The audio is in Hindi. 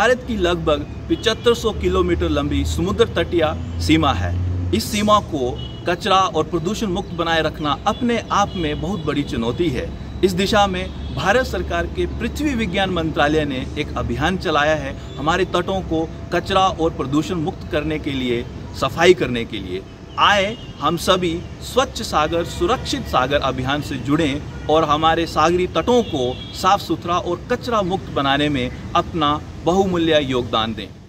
भारत की लगभग 7500 किलोमीटर लंबी समुद्र तटीय सीमा है। इस सीमा को कचरा और प्रदूषण मुक्त बनाए रखना अपने आप में बहुत बड़ी चुनौती है। इस दिशा में भारत सरकार के पृथ्वी विज्ञान मंत्रालय ने एक अभियान चलाया है हमारे तटों को कचरा और प्रदूषण मुक्त करने के लिए, सफाई करने के लिए। आए हम सभी स्वच्छ सागर सुरक्षित सागर अभियान से जुड़ें और हमारे सागरी तटों को साफ सुथरा और कचरा मुक्त बनाने में अपना बहुमूल्य योगदान दें।